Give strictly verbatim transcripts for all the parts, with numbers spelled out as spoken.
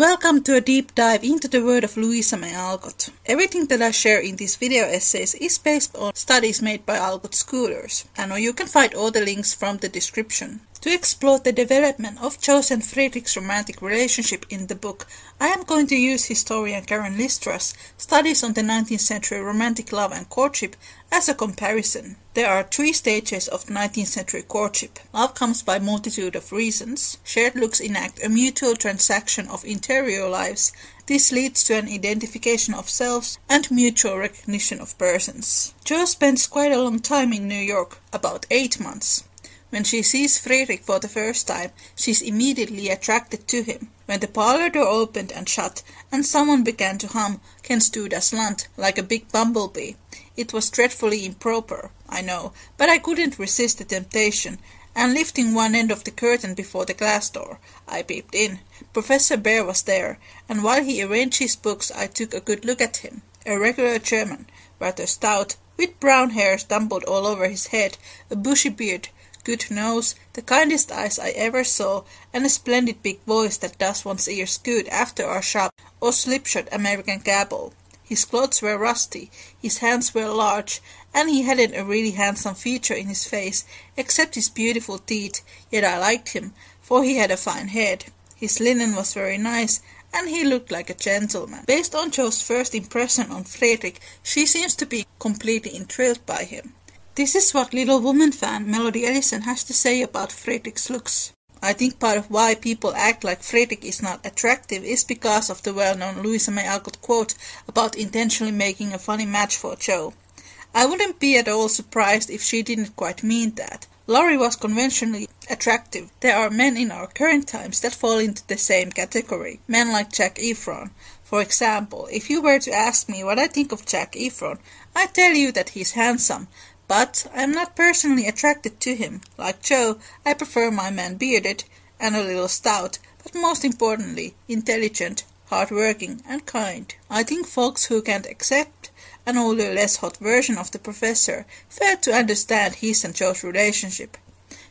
Welcome to a deep dive into the work of Louisa May Alcott. Everything that I share in these video essays is based on studies made by Alcott scholars, and you can find all the links from the description. To explore the development of Joe's and Friedrich's romantic relationship in the book, I am going to use historian Karen Listra's studies on the nineteenth century romantic love and courtship as a comparison. There are three stages of nineteenth century courtship. Love comes by multitude of reasons. Shared looks enact a mutual transaction of interior lives. This leads to an identification of selves and mutual recognition of persons. Joe spends quite a long time in New York, about eight months. When she sees Friedrich for the first time, she is immediately attracted to him. When the parlour door opened and shut, and someone began to hum "Kennst du das Land" like a big bumblebee, it was dreadfully improper, I know, but I couldn't resist the temptation, and lifting one end of the curtain before the glass door, I peeped in. Professor Bhaer was there, and while he arranged his books I took a good look at him. A regular German, rather stout, with brown hair tumbled all over his head, a bushy beard, good nose, the kindest eyes I ever saw, and a splendid big voice that does one's ears good after our sharp or slipshod American gabble. His clothes were rusty, his hands were large, and he hadn't a really handsome feature in his face, except his beautiful teeth, yet I liked him, for he had a fine head. His linen was very nice, and he looked like a gentleman. Based on Joe's first impression on Friedrich, she seems to be completely enthralled by him. This is what Little Women fan Melody Ellison has to say about Friedrich's looks. I think part of why people act like Friedrich is not attractive is because of the well-known Louisa May Alcott quote about intentionally making a funny match for Joe. I wouldn't be at all surprised if she didn't quite mean that. Laurie was conventionally attractive. There are men in our current times that fall into the same category. Men like Jack Efron. For example, if you were to ask me what I think of Jack Efron, I'd tell you that he's handsome. But I am not personally attracted to him. Like Joe, I prefer my man bearded and a little stout, but most importantly, intelligent, hard-working and kind. I think folks who can't accept an older, less hot version of the professor fail to understand his and Joe's relationship.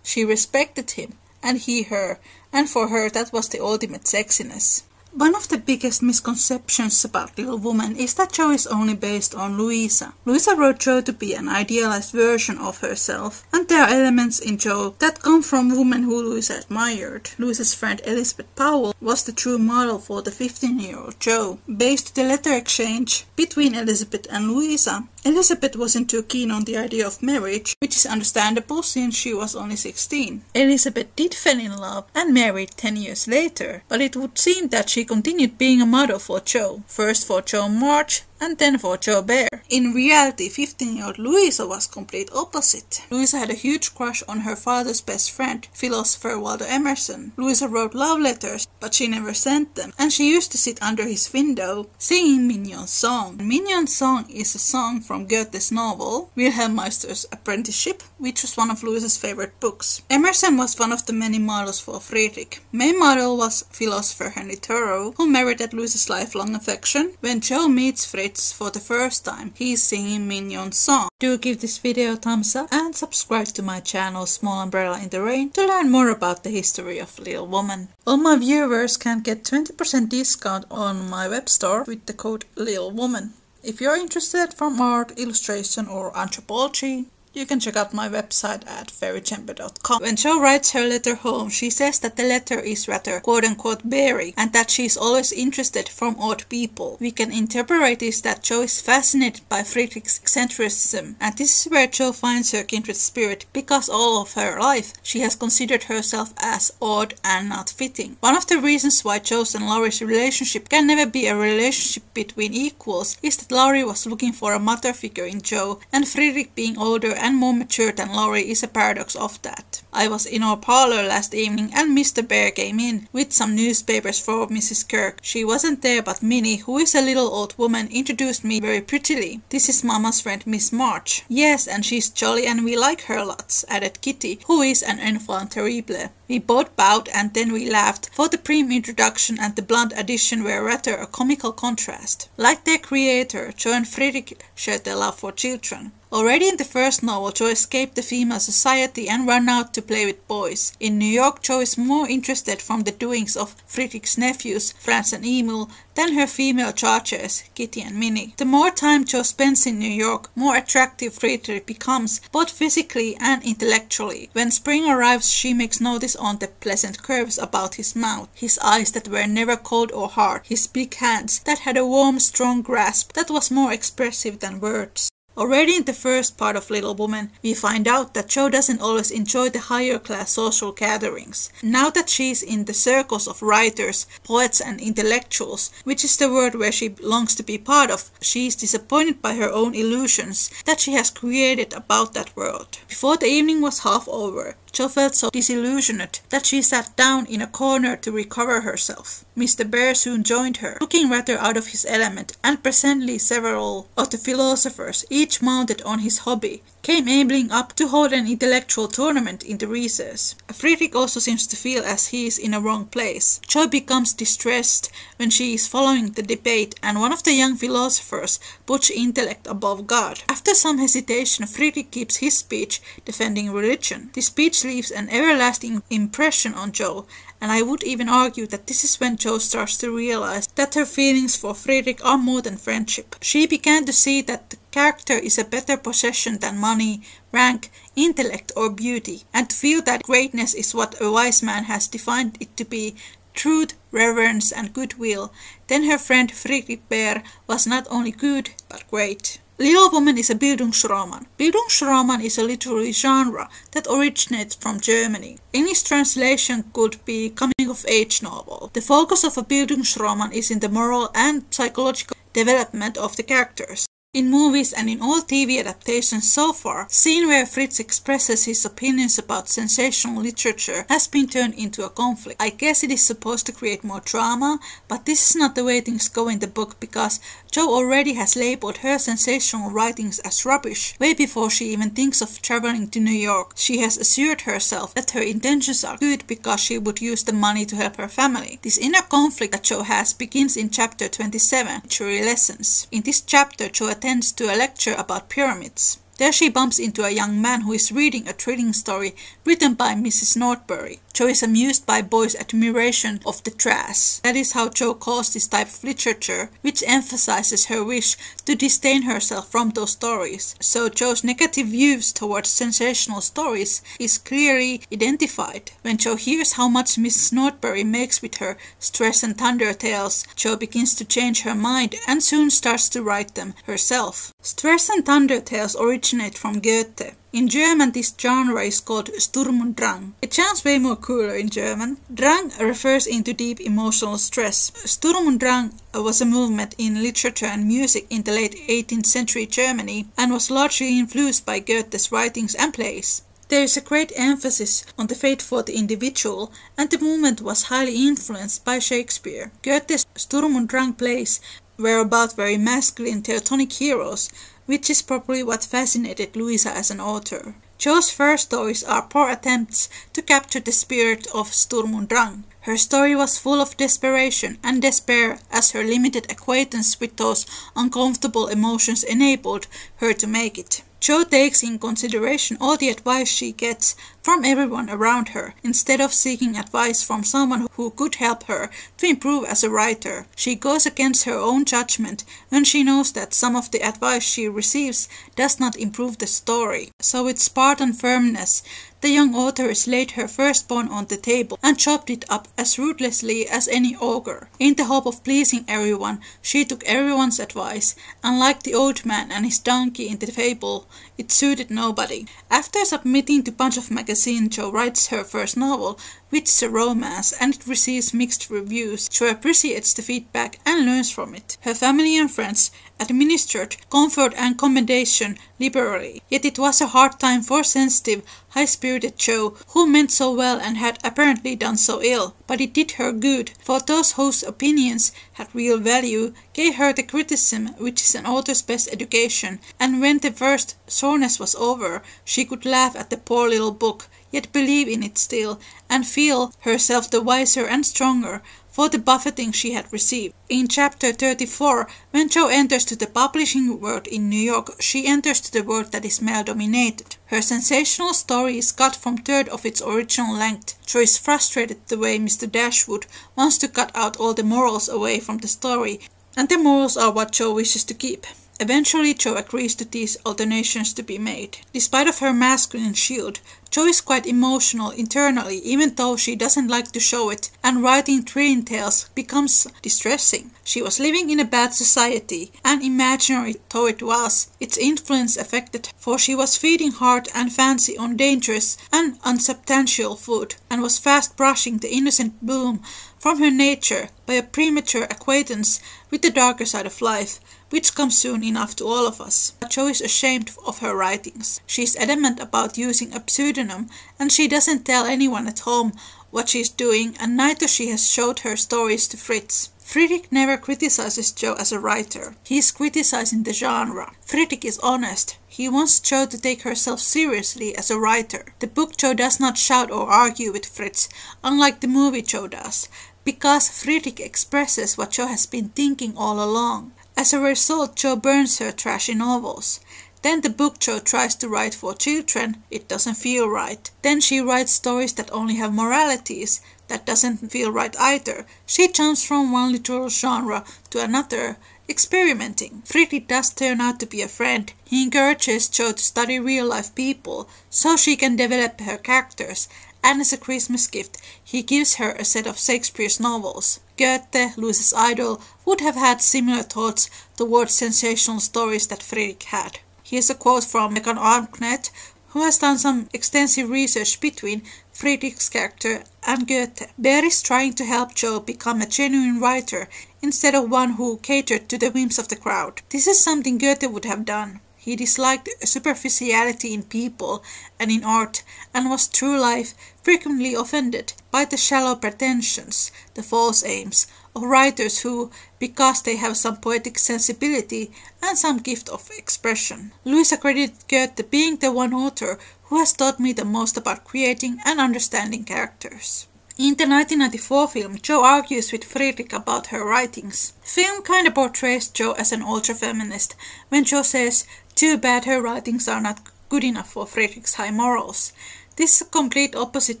She respected him, and he her, and for her that was the ultimate sexiness. One of the biggest misconceptions about Little Women is that Joe is only based on Louisa. Louisa wrote Joe to be an idealized version of herself, and there are elements in Joe that come from women who Louisa admired. Louisa's friend Elizabeth Powell was the true model for the fifteen-year-old Joe. Based on the letter exchange between Elizabeth and Louisa, Elizabeth wasn't too keen on the idea of marriage, which is understandable since she was only sixteen. Elizabeth did fall in love and married ten years later, but it would seem that she She continued being a model for Joe, first for Joe March and then for Joe Bhaer. In reality, fifteen-year-old Louisa was complete opposite. Louisa had a huge crush on her father's best friend, philosopher Waldo Emerson. Louisa wrote love letters, but she never sent them, and she used to sit under his window singing Mignon's song. Mignon's song is a song from Goethe's novel Wilhelm Meister's Apprenticeship, which was one of Louisa's favorite books. Emerson was one of the many models for Friedrich. Main model was philosopher Henry Thoreau, who married at Louisa's lifelong affection. When Joe meets Fritz for the first time, he is singing Mignon's song. Do give this video a thumbs up and subscribe to my channel Small Umbrella in the Rain to learn more about the history of Little Women. All my viewers can get twenty percent discount on my web store with the code Little Woman. If you're interested from art, illustration or anthropology, you can check out my website at fairy chamber dot com. When Jo writes her letter home, she says that the letter is rather quote-unquote bearing and that she is always interested from odd people. We can interpret this that Jo is fascinated by Friedrich's eccentricism, and this is where Jo finds her kindred spirit, because all of her life she has considered herself as odd and not fitting. One of the reasons why Jo's and Laurie's relationship can never be a relationship between equals is that Laurie was looking for a mother figure in Jo, and Friedrich being older and more mature than Laurie is a paradox of that. I was in our parlour last evening and Mister Bhaer came in with some newspapers for Missus Kirk. She wasn't there, but Minnie, who is a little old woman, introduced me very prettily. This is Mama's friend Miss March. Yes, and she's jolly and we like her lots, added Kitty, who is an enfant terrible. We both bowed and then we laughed, for the prim introduction and the blunt addition were rather a comical contrast. Like their creator, Jo and Friedrich shared their love for children. Already in the first novel, Joy escaped the female society and ran out to play with boys. In New York, Joy is more interested from the doings of Friedrich's nephews, Franz and Emil, than her female chargers, Kitty and Minnie. The more time Joy spends in New York, more attractive Friedrich becomes, both physically and intellectually. When spring arrives, she makes notice on the pleasant curves about his mouth, his eyes that were never cold or hard, his big hands that had a warm, strong grasp that was more expressive than words. Already in the first part of Little Women, we find out that Jo doesn't always enjoy the higher-class social gatherings. Now that she's in the circles of writers, poets and intellectuals, which is the world where she longs to be part of, she is disappointed by her own illusions that she has created about that world. Before the evening was half over, Jo felt so disillusioned that she sat down in a corner to recover herself. Mister Bhaer soon joined her, looking rather out of his element, and presently several of the philosophers, each mounted on his hobby, came ambling up to hold an intellectual tournament in the recess. Friedrich also seems to feel as he is in a wrong place. Jo becomes distressed when she is following the debate, and one of the young philosophers puts intellect above God. After some hesitation, Friedrich keeps his speech defending religion. The speech leaves an everlasting impression on Jo, and I would even argue that this is when Jo starts to realize that her feelings for Friedrich are more than friendship. She began to see that the character is a better possession than money, rank, intellect or beauty, and to feel that greatness is what a wise man has defined it to be: truth, reverence and goodwill. Then her friend Friedrich Bhaer was not only good, but great. Little Women is a Bildungsroman. Bildungsroman is a literary genre that originates from Germany. English translation could be coming-of-age novel. The focus of a Bildungsroman is in the moral and psychological development of the characters. In movies and in all T V adaptations so far, the scene where Fritz expresses his opinions about sensational literature has been turned into a conflict. I guess it is supposed to create more drama, but this is not the way things go in the book, because Jo already has labeled her sensational writings as rubbish way before she even thinks of traveling to New York. She has assured herself that her intentions are good because she would use the money to help her family. This inner conflict that Jo has begins in chapter twenty-seven, Literary Lessons. In this chapter, Jo attends to a lecture about pyramids. There she bumps into a young man who is reading a thrilling story written by Missus Northbury. Jo is amused by boys' admiration of the trash. That is how Jo calls this type of literature, which emphasizes her wish to distain herself from those stories. So Jo's negative views towards sensational stories is clearly identified. When Jo hears how much Missus Northbury makes with her stress and thunder tales, Jo begins to change her mind and soon starts to write them herself. Stress and thunder tales originate from Goethe. In German, this genre is called Sturm und Drang. It sounds way more cooler in German. Drang refers into deep emotional stress. Sturm und Drang was a movement in literature and music in the late eighteenth century Germany and was largely influenced by Goethe's writings and plays. There is a great emphasis on the fate for the individual, and the movement was highly influenced by Shakespeare. Goethe's Sturm und Drang plays were about very masculine Teutonic heroes, which is probably what fascinated Louisa as an author. Jo's first stories are poor attempts to capture the spirit of Sturm und Drang. Her story was full of desperation and despair, as her limited acquaintance with those uncomfortable emotions enabled her to make it. Jo takes in consideration all the advice she gets from everyone around her, instead of seeking advice from someone who could help her to improve as a writer. She goes against her own judgment when she knows that some of the advice she receives does not improve the story. So with Spartan firmness, the young authoress laid her firstborn on the table and chopped it up as ruthlessly as any ogre. In the hope of pleasing everyone, she took everyone's advice, and like the old man and his donkey in the fable, it suited nobody. After submitting to Punch of magazine, Jo writes her first novel, which is a romance, and it receives mixed reviews. Jo appreciates the feedback and learns from it. Her family and friends administered comfort and commendation liberally, yet it was a hard time for sensitive, high-spirited Jo, who meant so well and had apparently done so ill. But it did her good, for those whose opinions had real value gave her the criticism which is an author's best education, and when the first soreness was over, she could laugh at the poor little book, yet believe in it still, and feel herself the wiser and stronger for the buffeting she had received. In chapter thirty-four, when Jo enters to the publishing world in New York, she enters to the world that is male-dominated. Her sensational story is cut from third of its original length. Jo is frustrated the way Mister Dashwood wants to cut out all the morals away from the story, and the morals are what Jo wishes to keep. Eventually, Jo agrees to these alternations to be made. Despite of her masculine shield, Jo is quite emotional internally, even though she doesn't like to show it, and writing thrilling tales becomes distressing. She was living in a bad society, and imaginary though it was, its influence affected her, for she was feeding heart and fancy on dangerous and unsubstantial food, and was fast brushing the innocent bloom from her nature by a premature acquaintance with the darker side of life, which comes soon enough to all of us. But Jo is ashamed of her writings. She is adamant about using a pseudonym, and she doesn't tell anyone at home what she is doing, and neither she has showed her stories to Fritz. Friedrich never criticizes Jo as a writer. He is criticizing the genre. Friedrich is honest. He wants Jo to take herself seriously as a writer. The book Jo does not shout or argue with Fritz, unlike the movie Jo does, because Friedrich expresses what Jo has been thinking all along. As a result, Jo burns her trashy novels. Then the book Jo tries to write for children, it doesn't feel right. Then she writes stories that only have moralities, that doesn't feel right either. She jumps from one literal genre to another, experimenting. Friedrich does turn out to be a friend. He encourages Jo to study real-life people, so she can develop her characters, and as a Christmas gift, he gives her a set of Shakespeare's novels. Goethe, Louisa's idol, would have had similar thoughts towards sensational stories that Friedrich had. Here's a quote from Megan Armknecht, who has done some extensive research between Friedrich's character and Goethe. Bhaer is trying to help Jo become a genuine writer instead of one who catered to the whims of the crowd. This is something Goethe would have done. He disliked superficiality in people and in art, and was through life frequently offended by the shallow pretensions, the false aims, of writers who, because they have some poetic sensibility and some gift of expression. Louisa credited Goethe being the one author who has taught me the most about creating and understanding characters. In the nineteen ninety-four film, Jo argues with Friedrich about her writings. Film kind of portrays Jo as an ultra-feminist, when Jo says, too bad her writings are not good enough for Friedrich's high morals. This is a complete opposite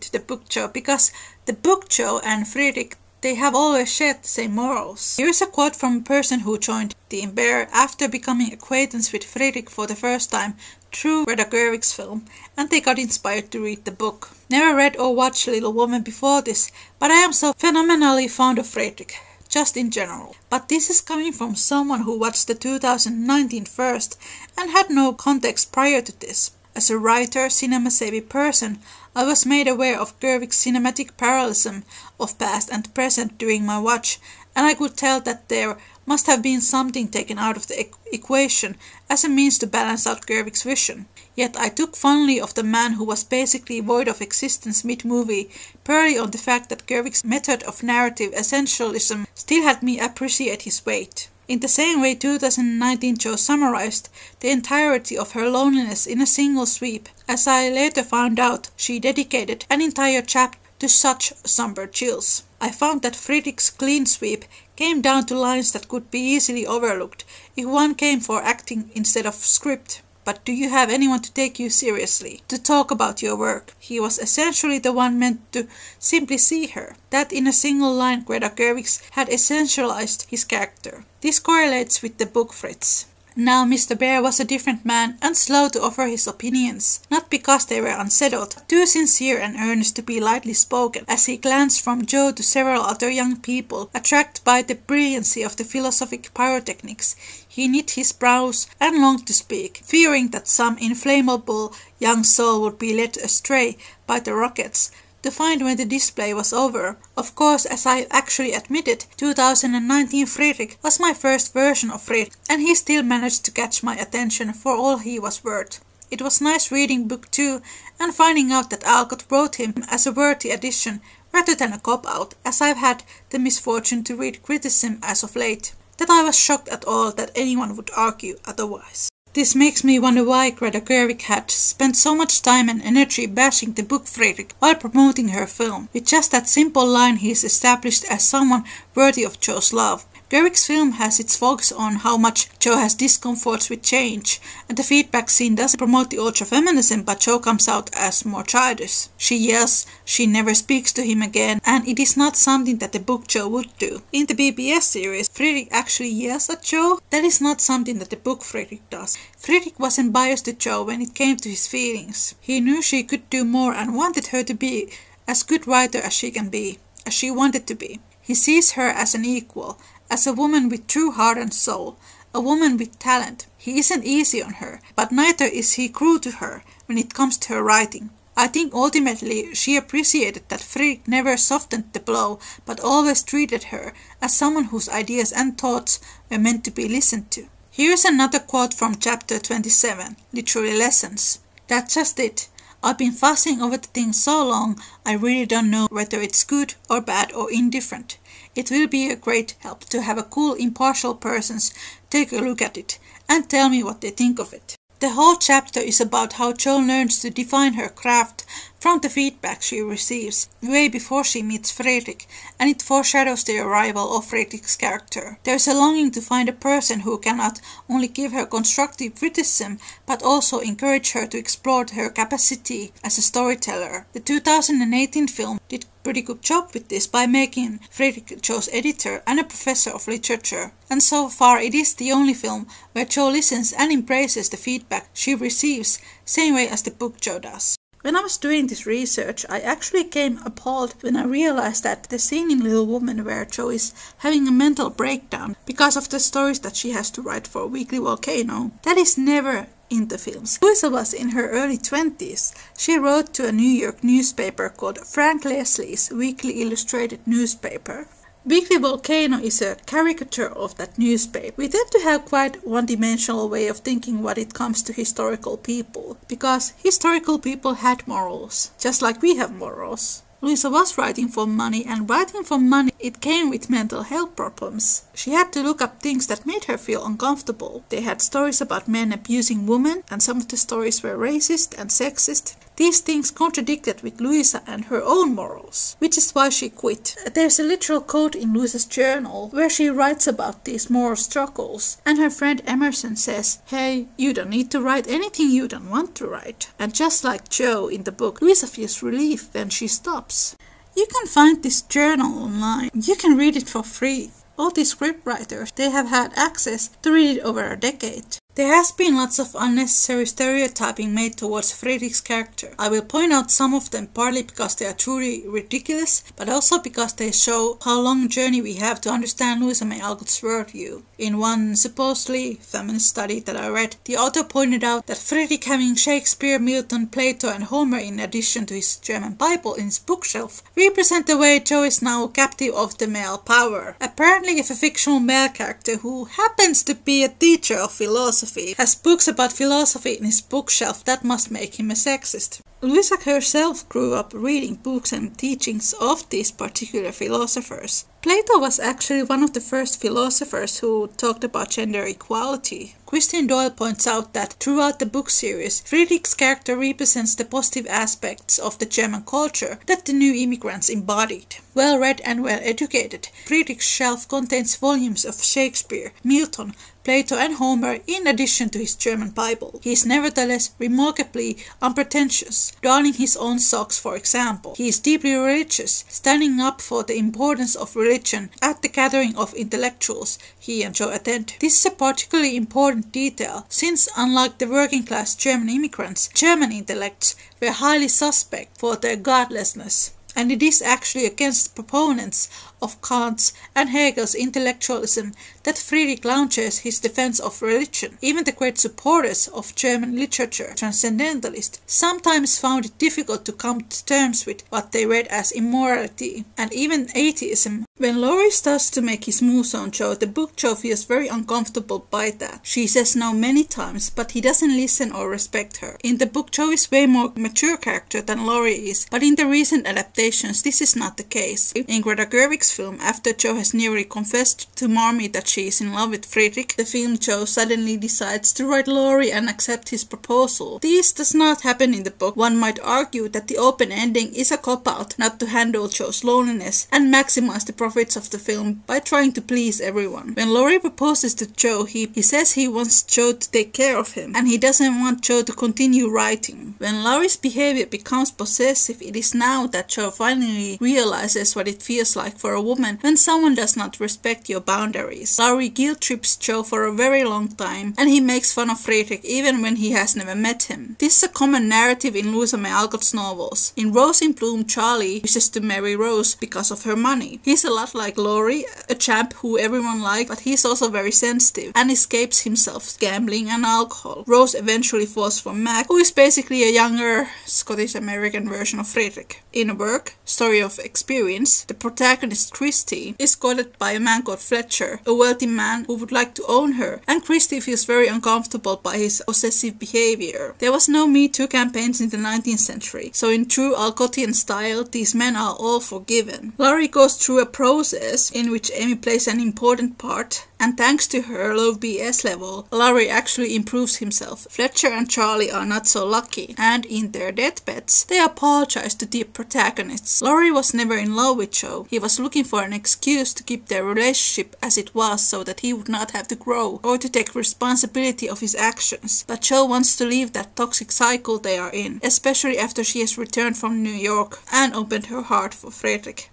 to the book Jo, because the book Jo and Friedrich, they have always shared the same morals. Here is a quote from a person who joined Team Bhaer after becoming acquaintance with Friedrich for the first time through Greta Gerwig's film, and they got inspired to read the book. Never read or watched Little Women before this, but I am so phenomenally fond of Friedrich, just in general. But this is coming from someone who watched the two thousand nineteen first and had no context prior to this. As a writer, cinema-savvy person, I was made aware of Gerwig's cinematic parallelism of past and present during my watch, and I could tell that there must have been something taken out of the e equation as a means to balance out Gerwig's vision. Yet I took fondly of the man who was basically void of existence mid-movie, purely on the fact that Gerwig's method of narrative essentialism still had me appreciate his weight. In the same way, two thousand nineteen Jo summarized the entirety of her loneliness in a single sweep. As I later found out, she dedicated an entire chapter to such somber chills. I found that Friedrich's clean sweep came down to lines that could be easily overlooked if one came for acting instead of script. But do you have anyone to take you seriously, to talk about your work? He was essentially the one meant to simply see her. That in a single line Greta Gerwig had essentialized his character. This correlates with the book Fritz. Now Mister Bhaer was a different man and slow to offer his opinions, not because they were unsettled, but too sincere and earnest to be lightly spoken, as he glanced from Jo to several other young people, attracted by the brilliancy of the philosophic pyrotechnics. He knit his brows and longed to speak, fearing that some inflammable young soul would be led astray by the rockets, to find when the display was over. Of course, as I actually admitted, two thousand nineteen Friedrich was my first version of Friedrich, and he still managed to catch my attention for all he was worth. It was nice reading book two and finding out that Alcott wrote him as a worthy addition rather than a cop-out, as I've had the misfortune to read criticism as of late, that I was shocked at all that anyone would argue otherwise. This makes me wonder why Greta Gerwig had spent so much time and energy bashing the book Friedrich while promoting her film. With just that simple line he is established as someone worthy of Joe's love. Gerwig's film has its focus on how much Joe has discomforts with change, and the feedback scene doesn't promote the ultra-feminism, but Joe comes out as more childish. She yells, she never speaks to him again, and it is not something that the book Joe would do. In the B B S series, Friedrich actually yells at Joe. That is not something that the book Friedrich does. Friedrich wasn't biased to Joe when it came to his feelings. He knew she could do more and wanted her to be as good writer as she can be, as she wanted to be. He sees her as an equal, as a woman with true heart and soul, a woman with talent. He isn't easy on her, but neither is he cruel to her when it comes to her writing. I think ultimately she appreciated that Friedrich never softened the blow, but always treated her as someone whose ideas and thoughts were meant to be listened to. Here's another quote from chapter twenty-seven, Literary Lessons. That's just it. I've been fussing over the thing so long, I really don't know whether it's good or bad or indifferent. It will be a great help to have a cool, impartial persons take a look at it and tell me what they think of it. The whole chapter is about how Jo learns to define her craft from the feedback she receives way before she meets Friedrich, and it foreshadows the arrival of Friedrich's character. There is a longing to find a person who cannot only give her constructive criticism, but also encourage her to explore her capacity as a storyteller. The two thousand eighteen film did a pretty good job with this by making Friedrich Jo's editor and a professor of literature, and so far it is the only film where Jo listens and embraces the feedback she receives, same way as the book Jo does. When I was doing this research, I actually came appalled when I realized that the scene in Little Women where Jo is having a mental breakdown because of the stories that she has to write for Weekly Volcano, that is never in the films. Louisa was in her early twenties. She wrote to a New York newspaper called Frank Leslie's Weekly Illustrated Newspaper. Weekly Volcano is a caricature of that newspaper. We tend to have quite one-dimensional way of thinking when it comes to historical people, because historical people had morals, just like we have morals. Louisa was writing for money, and writing for money, it came with mental health problems. She had to look up things that made her feel uncomfortable. They had stories about men abusing women, and some of the stories were racist and sexist. These things contradicted with Louisa and her own morals, which is why she quit. There's a literal quote in Louisa's journal where she writes about these moral struggles, and her friend Emerson says, "Hey, you don't need to write anything you don't want to write." And just like Jo in the book, Louisa feels relief when she stops. You can find this journal online. You can read it for free. All these scriptwriters, they have had access to read it over a decade. There has been lots of unnecessary stereotyping made towards Friedrich's character. I will point out some of them partly because they are truly ridiculous, but also because they show how long a journey we have to understand Louisa May Alcott's worldview. In one supposedly feminist study that I read, the author pointed out that Friedrich, having Shakespeare, Milton, Plato and Homer in addition to his German Bible in his bookshelf, represent the way Jo is now captive of the male power. Apparently, if a fictional male character who happens to be a teacher of philosophy has books about philosophy in his bookshelf, that must make him a sexist. Louisa herself grew up reading books and teachings of these particular philosophers. Plato was actually one of the first philosophers who talked about gender equality. Christine Doyle points out that throughout the book series, Friedrich's character represents the positive aspects of the German culture that the new immigrants embodied. Well read and well educated, Friedrich's shelf contains volumes of Shakespeare, Milton, Plato and Homer in addition to his German Bible. He is nevertheless remarkably unpretentious, darning his own socks for example. He is deeply religious, standing up for the importance of religion at the gathering of intellectuals he and Jo attend. This is a particularly important detail since, unlike the working class German immigrants, German intellects were highly suspect for their godlessness. And it is actually against proponents of Kant's and Hegel's intellectualism that Friedrich launches his defense of religion. Even the great supporters of German literature, transcendentalists, sometimes found it difficult to come to terms with what they read as immorality and even atheism When Laurie starts to make his moves on Joe, the book Joe feels very uncomfortable by that. She says no many times, but he doesn't listen or respect her. In the book, Joe is way more mature character than Laurie is, but in the recent adaptations, this is not the case. In Greta Gerwig's film, after Joe has nearly confessed to Marmee that she is in love with Friedrich, the film Joe suddenly decides to write Laurie and accept his proposal. This does not happen in the book. One might argue that the open ending is a cop-out not to handle Joe's loneliness and maximize the profits of the film by trying to please everyone. When Laurie proposes to Joe, he, he says he wants Joe to take care of him, and he doesn't want Joe to continue writing. When Laurie's behavior becomes possessive, it is now that Joe finally realizes what it feels like for a woman when someone does not respect your boundaries. Laurie guilt trips Joe for a very long time, and he makes fun of Friedrich even when he has never met him. This is a common narrative in Louisa May Alcott's novels. In Rose in Bloom, Charlie wishes to marry Rose because of her money. He's a lot like Laurie, a champ who everyone likes, but he's also very sensitive and escapes himself gambling and alcohol. Rose eventually falls for Mac, who is basically a younger Scottish-American version of Friedrich. In Work, Story of Experience, the protagonist Christie is courted by a man called Fletcher, a wealthy man who would like to own her, and Christie feels very uncomfortable by his possessive behavior. There was no Me Too campaigns in the nineteenth century, so in true Alcottian style, these men are all forgiven. Laurie goes through a process in which Amy plays an important part, and thanks to her low B S level, Laurie actually improves himself. Fletcher and Charlie are not so lucky, and in their deathbeds, they apologize to the protagonists. Laurie was never in love with Joe. He was looking for an excuse to keep their relationship as it was so that he would not have to grow or to take responsibility of his actions. But Joe wants to leave that toxic cycle they are in, especially after she has returned from New York and opened her heart for Friedrich.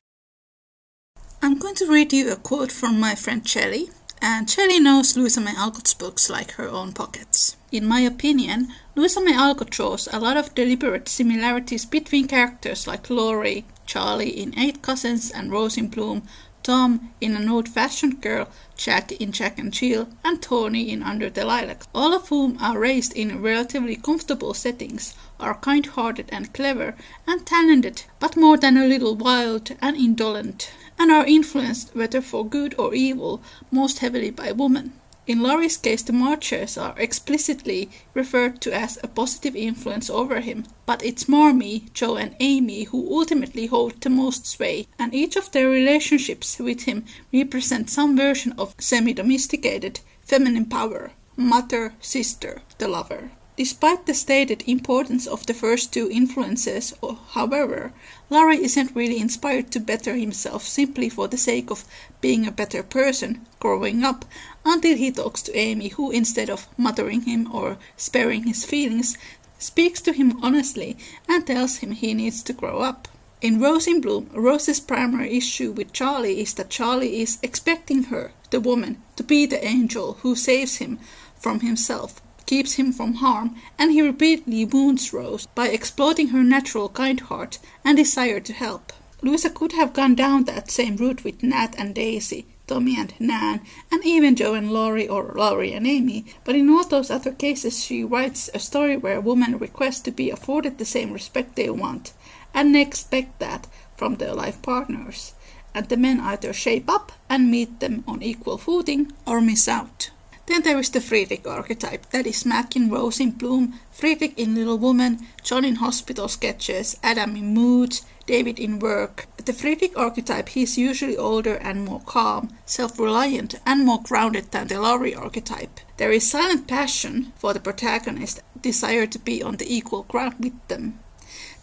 I'm going to read you a quote from my friend Shelley, and Shelley knows Louisa May Alcott's books like her own pockets. In my opinion, Louisa May Alcott draws a lot of deliberate similarities between characters like Laurie, Charlie in Eight Cousins and Rose in Bloom, Tom in An Old-Fashioned Girl, Jack in Jack and Jill, and Tony in Under the Lilac, all of whom are raised in relatively comfortable settings, are kind-hearted and clever, and talented, but more than a little wild and indolent, and are influenced, whether for good or evil, most heavily by women. In Laurie's case, the Marchers are explicitly referred to as a positive influence over him, but it's Marmee, Joe and Amy who ultimately hold the most sway, and each of their relationships with him represents some version of semi-domesticated feminine power: mother, sister, the lover. Despite the stated importance of the first two influences, however, Laurie isn't really inspired to better himself simply for the sake of being a better person, growing up, until he talks to Amy, who, instead of mothering him or sparing his feelings, speaks to him honestly and tells him he needs to grow up. In Rose in Bloom, Rose's primary issue with Charlie is that Charlie is expecting her, the woman, to be the angel who saves him from himself, keeps him from harm, and he repeatedly wounds Rose by exploiting her natural kind heart and desire to help. Louisa could have gone down that same route with Nat and Daisy, Tommy and Nan, and even Joe and Laurie or Laurie and Amy, but in all those other cases she writes a story where women request to be afforded the same respect they want, and expect that from their life partners, and the men either shape up and meet them on equal footing or miss out. Then there is the Friedrich archetype, that is Mac in Rose in Bloom, Friedrich in Little Women, John in Hospital Sketches, Adam in Moods, David in Work. The Friedrich archetype, he is usually older and more calm, self-reliant and more grounded than the Laurie archetype. There is silent passion for the protagonist, desire to be on the equal ground with them.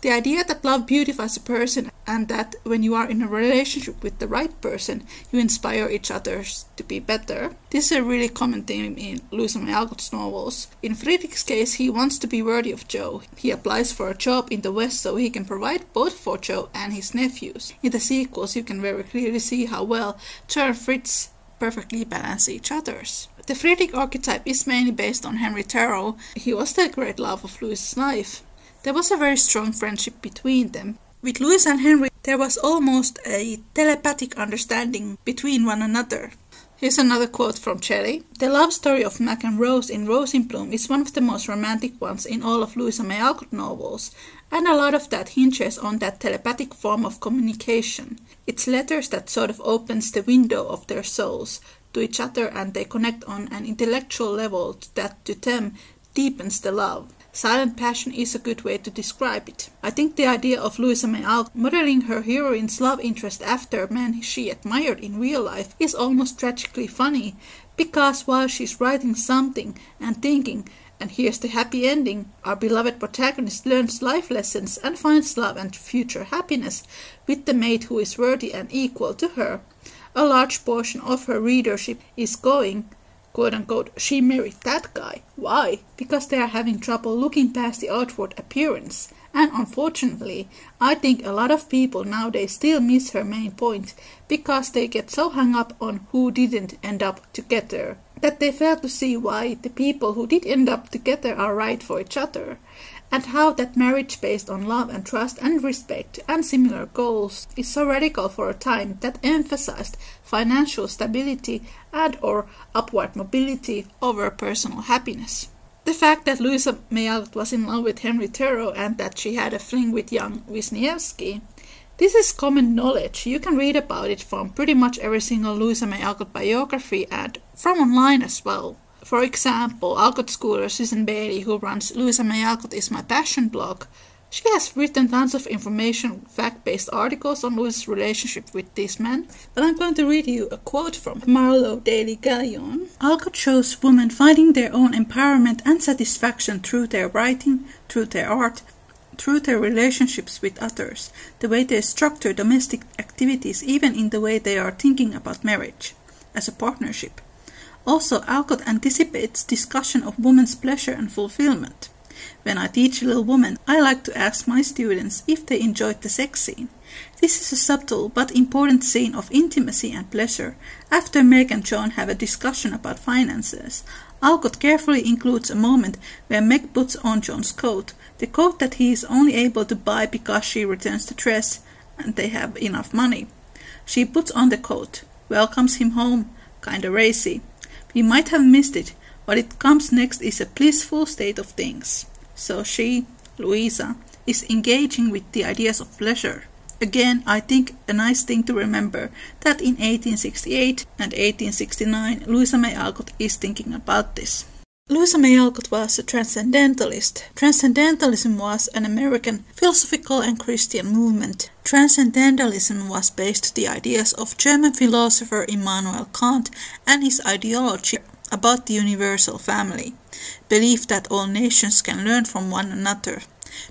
The idea that love beautifies a person and that when you are in a relationship with the right person, you inspire each other to be better. This is a really common theme in Louisa May Alcott's novels. In Friedrich's case, he wants to be worthy of Joe. He applies for a job in the West so he can provide both for Joe and his nephews. In the sequels, you can very clearly see how well Joe and Fritz perfectly balance each other's. The Friedrich archetype is mainly based on Henry Thoreau. He was the great love of Louisa's life. There was a very strong friendship between them. With Louisa and Henry, there was almost a telepathic understanding between one another. Here's another quote from Charlie. The love story of Mac and Rose in Rose in Bloom is one of the most romantic ones in all of Louisa May Alcott novels, and a lot of that hinges on that telepathic form of communication. It's letters that sort of opens the window of their souls to each other, and they connect on an intellectual level that to them deepens the love. Silent passion is a good way to describe it. I think the idea of Louisa May Alcott modeling her heroine's love interest after men she admired in real life is almost tragically funny, because while she's writing something and thinking, and here's the happy ending, our beloved protagonist learns life lessons and finds love and future happiness with the mate who is worthy and equal to her. A large portion of her readership is going, quote-unquote, she married that guy. Why? Because they are having trouble looking past the outward appearance. And unfortunately, I think a lot of people nowadays still miss her main point, because they get so hung up on who didn't end up together, that they fail to see why the people who did end up together are right for each other, and how that marriage based on love and trust and respect and similar goals is so radical for a time that emphasized financial stability and or upward mobility over personal happiness. The fact that Louisa May Alcott was in love with Henry Thoreau and that she had a fling with young Wisniewski, this is common knowledge. You can read about it from pretty much every single Louisa May Alcott biography and from online as well. For example, Alcott schooler Susan Bailey, who runs Louisa May Alcott is My Passion blog, she has written tons of information, fact-based articles on Louisa's relationship with this man, but I'm going to read you a quote from Marlowe Daily Gallion. Alcott shows women finding their own empowerment and satisfaction through their writing, through their art, through their relationships with others, the way they structure domestic activities, even in the way they are thinking about marriage as a partnership. Also, Alcott anticipates discussion of women's pleasure and fulfillment. When I teach Little Women, I like to ask my students if they enjoyed the sex scene. This is a subtle but important scene of intimacy and pleasure. After Meg and John have a discussion about finances, Alcott carefully includes a moment where Meg puts on John's coat, the coat that he is only able to buy because she returns the dress and they have enough money. She puts on the coat, welcomes him home, kinda racy. We might have missed it, but it comes next is a blissful state of things. So she, Louisa, is engaging with the ideas of pleasure. Again, I think a nice thing to remember that in eighteen sixty-eight and eighteen sixty-nine, Louisa May Alcott is thinking about this. Louisa May Alcott was a transcendentalist. Transcendentalism was an American philosophical and Christian movement. Transcendentalism was based on the ideas of German philosopher Immanuel Kant and his ideology about the universal family, belief that all nations can learn from one another.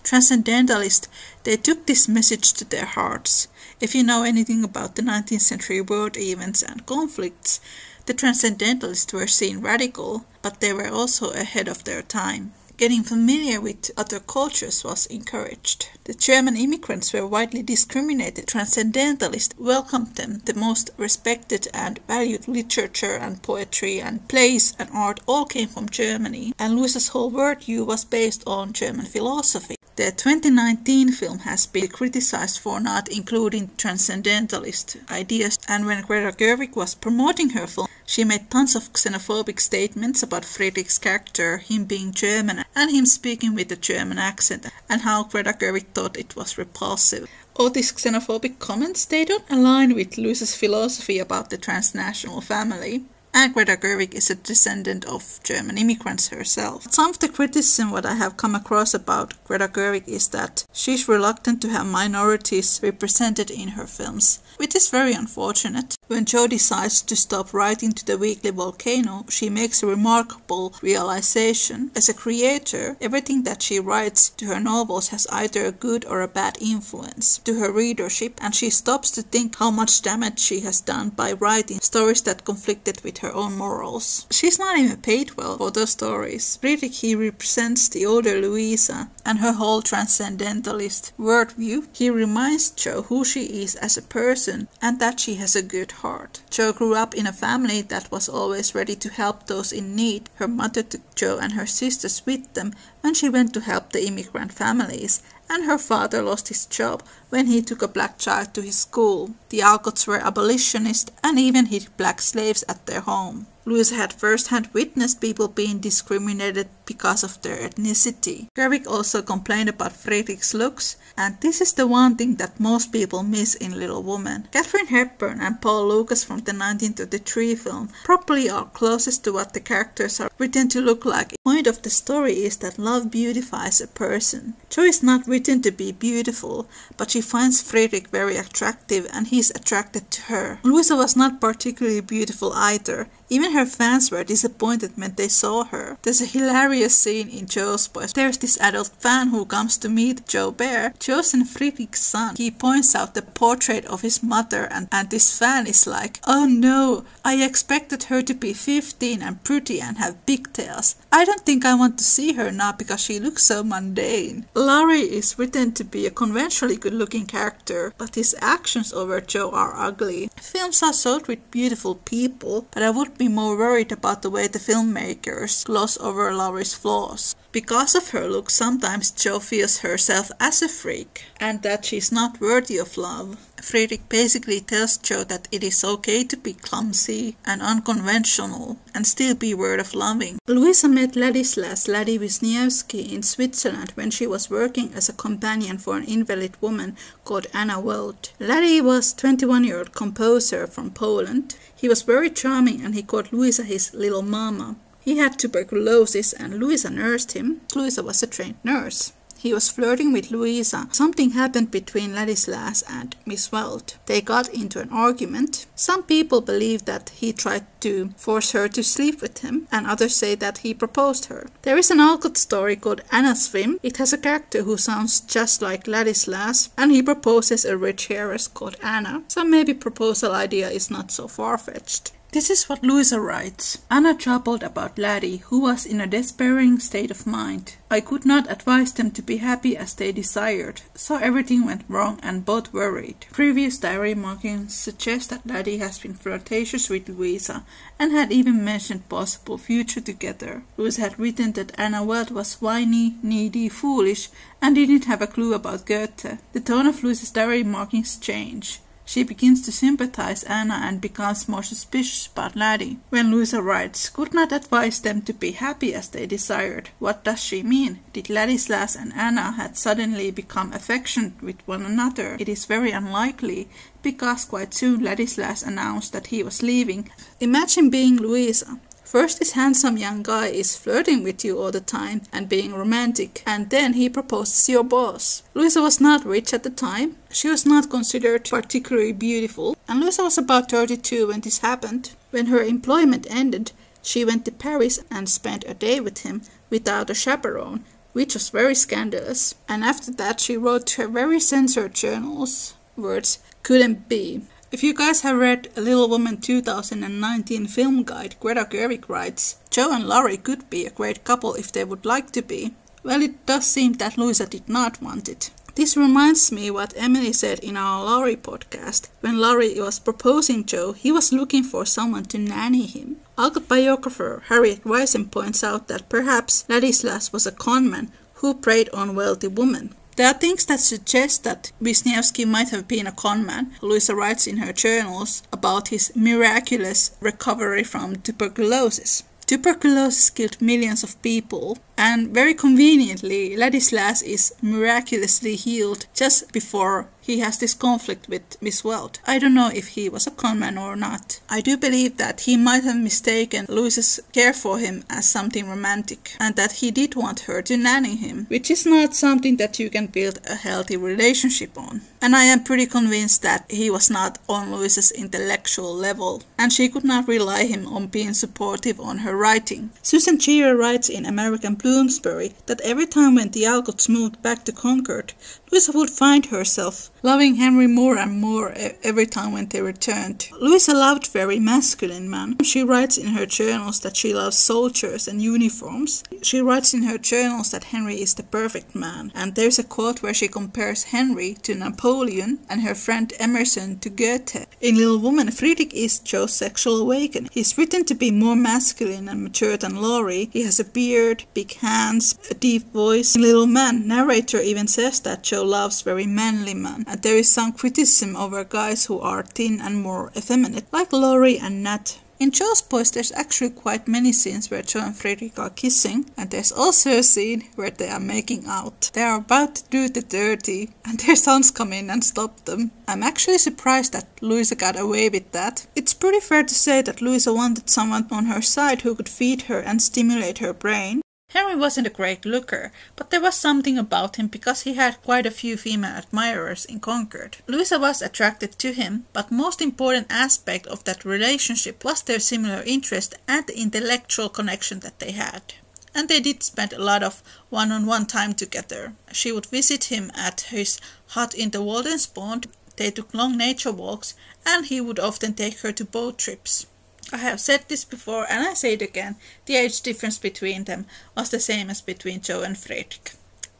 Transcendentalists, they took this message to their hearts. If you know anything about the nineteenth century world events and conflicts, the Transcendentalists were seen radical, but they were also ahead of their time. Getting familiar with other cultures was encouraged. The German immigrants were widely discriminated. Transcendentalists welcomed them. The most respected and valued literature and poetry and plays and art all came from Germany, and Louisa's whole worldview was based on German philosophy. The twenty nineteen film has been criticized for not including transcendentalist ideas, and when Greta Gerwig was promoting her film, she made tons of xenophobic statements about Friedrich's character, him being German, and him speaking with a German accent, and how Greta Gerwig thought it was repulsive. All these xenophobic comments, they don't align with Louisa's philosophy about the transnational family. And Greta Gerwig is a descendant of German immigrants herself. Some of the criticism what I have come across about Greta Gerwig is that she's reluctant to have minorities represented in her films, which is very unfortunate. When Jo decides to stop writing to the Weekly Volcano, she makes a remarkable realization. As a creator, everything that she writes to her novels has either a good or a bad influence to her readership, and she stops to think how much damage she has done by writing stories that conflicted with her own morals. She's not even paid well for those stories. Friedrich, he represents the older Louisa and her whole transcendentalist worldview. He reminds Jo who she is as a person and that she has a good heart. Jo grew up in a family that was always ready to help those in need. Her mother took Jo and her sisters with them when she went to help the immigrant families, and her father lost his job when he took a black child to his school. The Alcotts were abolitionists and even hid black slaves at their home. Louisa had first-hand witnessed people being discriminated because of their ethnicity. Gerwig also complained about Friedrich's looks, and this is the one thing that most people miss in Little Women. Katharine Hepburn and Paul Lucas from the nineteen thirty-three film probably are closest to what the characters are written to look like. The point of the story is that love beautifies a person. Jo is not written to be beautiful, but she finds Friedrich very attractive and he is attracted to her. Louisa was not particularly beautiful either. Even her fans were disappointed when they saw her. There's a hilarious scene in Jo's Boys. There's this adult fan who comes to meet Jo Bhaer, Jo's and Friedrich's son. He points out the portrait of his mother and, and this fan is like, "Oh no, I expected her to be fifteen and pretty and have pigtails. I don't think I want to see her now because she looks so mundane." Larry is written to be a conventionally good-looking character, but his actions over Jo are ugly. Films are sold with beautiful people, but I would be more worried about the way the filmmakers gloss over Laurie's flaws. Because of her look, sometimes Jo feels herself as a freak and that she's not worthy of love. Friedrich basically tells Jo that it is okay to be clumsy and unconventional and still be worthy of loving. Louisa met Ladislas Laddie Wisniewski in Switzerland when she was working as a companion for an invalid woman called Anna Weld. Laddie was a twenty-one-year-old composer from Poland. He was very charming and he called Louisa his little mama. He had tuberculosis and Louisa nursed him. Louisa was a trained nurse. He was flirting with Louisa. Something happened between Ladislas and Miss Weld. They got into an argument. Some people believe that he tried to force her to sleep with him, and others say that he proposed her. There is an Alcott story called Anna's Swim. It has a character who sounds just like Ladislas, and he proposes a rich heiress called Anna. So maybe proposal idea is not so far-fetched. This is what Louisa writes. "Anna troubled about Laddie, who was in a despairing state of mind. I could not advise them to be happy as they desired, so everything went wrong and both worried. Previous diary markings suggest that Laddie has been flirtatious with Louisa and had even mentioned possible future together. Louisa had written that Anna Weld was whiny, needy, foolish, and didn't have a clue about Goethe. The tone of Louisa's diary markings changed. She begins to sympathize Anna and becomes more suspicious about Laddie. When Louisa writes, could not advise them to be happy as they desired. What does she mean? Did Ladislas and Anna had suddenly become affectionate with one another? It is very unlikely, because quite soon Ladislas announced that he was leaving. Imagine being Louisa. First this handsome young guy is flirting with you all the time and being romantic, and then he proposes your boss. Louisa was not rich at the time. She was not considered particularly beautiful, and Louisa was about thirty-two when this happened. When her employment ended, she went to Paris and spent a day with him without a chaperone, which was very scandalous, and after that she wrote to her very censored journals words couldn't be. If you guys have read a Little Women two thousand nineteen film guide, Greta Gerwig writes, Jo and Laurie could be a great couple if they would like to be. Well, it does seem that Louisa did not want it. This reminds me what Emily said in our Laurie podcast. When Laurie was proposing Jo, he was looking for someone to nanny him. Alcott biographer Harriet Weisen points out that perhaps Ladislas was a conman who preyed on wealthy women. There are things that suggest that Wisniewski might have been a conman. Louisa writes in her journals about his miraculous recovery from tuberculosis. Tuberculosis killed millions of people, and very conveniently, Ladislas is miraculously healed just before he has this conflict with Miss Weld. I don't know if he was a conman or not. I do believe that he might have mistaken Louisa's care for him as something romantic, and that he did want her to nanny him, which is not something that you can build a healthy relationship on. And I am pretty convinced that he was not on Louisa's intellectual level, and she could not rely him on being supportive on her writing. Susan Cheever writes in American Bloomsbury that every time when the Alcotts moved back to Concord, Louisa would find herself loving Henry more and more every time when they returned. Louisa loved very masculine men. She writes in her journals that she loves soldiers and uniforms. She writes in her journals that Henry is the perfect man. And there's a quote where she compares Henry to Napoleon and her friend Emerson to Goethe. In Little Women, Friedrich is Joe's sexual awakening. He's written to be more masculine and mature than Laurie. He has a beard, big hands, a deep voice. In Little Men, narrator even says that Joe loves very manly men. And there is some criticism over guys who are thin and more effeminate, like Laurie and Nat. In Joe's Boys, there's actually quite many scenes where Joe and Friedrich are kissing, and there's also a scene where they are making out. They are about to do the dirty, and their sons come in and stop them. I'm actually surprised that Louisa got away with that. It's pretty fair to say that Louisa wanted someone on her side who could feed her and stimulate her brain. Henry wasn't a great looker, but there was something about him because he had quite a few female admirers in Concord. Louisa was attracted to him, but most important aspect of that relationship was their similar interest and the intellectual connection that they had. And they did spend a lot of one-on-one time together. She would visit him at his hut in the Waldenspond, they took long nature walks, and he would often take her to boat trips. I have said this before and I say it again, the age difference between them was the same as between Joe and Friedrich,